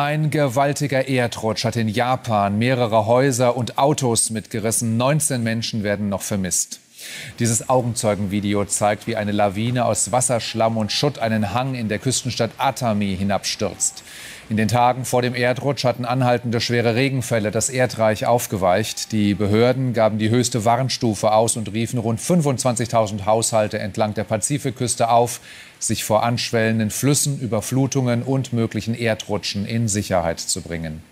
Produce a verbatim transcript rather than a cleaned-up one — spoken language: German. Ein gewaltiger Erdrutsch hat in Japan mehrere Häuser und Autos mitgerissen. neunzehn Menschen werden noch vermisst. Dieses Augenzeugenvideo zeigt, wie eine Lawine aus Wasserschlamm und Schutt einen Hang in der Küstenstadt Atami hinabstürzt. In den Tagen vor dem Erdrutsch hatten anhaltende schwere Regenfälle das Erdreich aufgeweicht. Die Behörden gaben die höchste Warnstufe aus und riefen rund fünfundzwanzigtausend Haushalte entlang der Pazifikküste auf, sich vor anschwellenden Flüssen, Überflutungen und möglichen Erdrutschen in Sicherheit zu bringen.